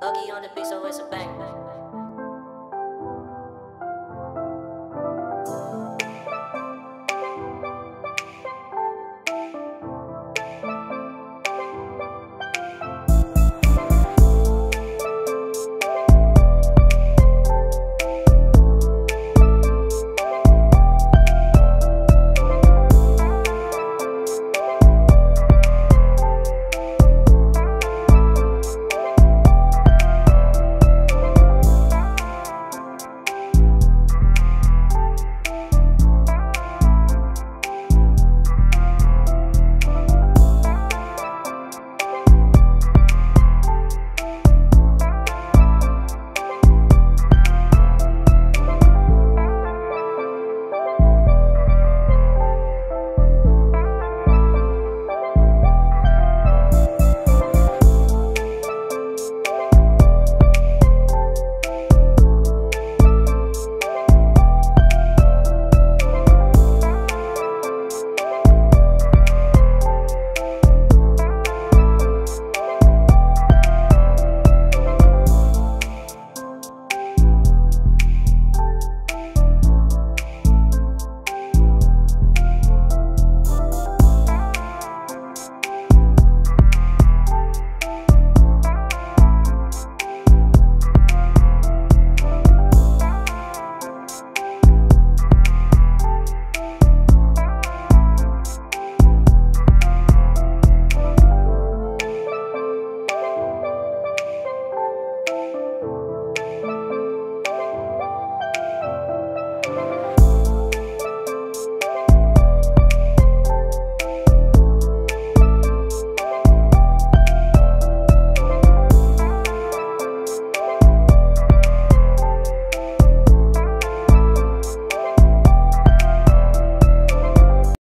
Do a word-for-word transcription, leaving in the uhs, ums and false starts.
Lucky on the big so it's a bang bang.